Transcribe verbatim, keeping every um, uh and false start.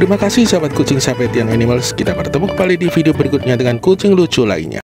Terima kasih sahabat kucing Sabetian Animals, kita bertemu kembali di video berikutnya dengan kucing lucu lainnya.